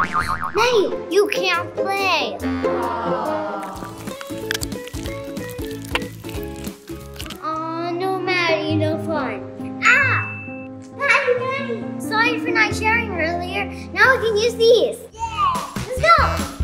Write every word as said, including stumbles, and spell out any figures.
Hey, you can't play. Oh, no, Maddie, no fun. Ah! Maddie, Maddie! Sorry for not sharing earlier. Now we can use these. Yeah! Let's go!